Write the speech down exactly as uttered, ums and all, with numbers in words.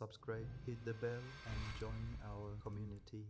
subscribe, hit the bell and join our community.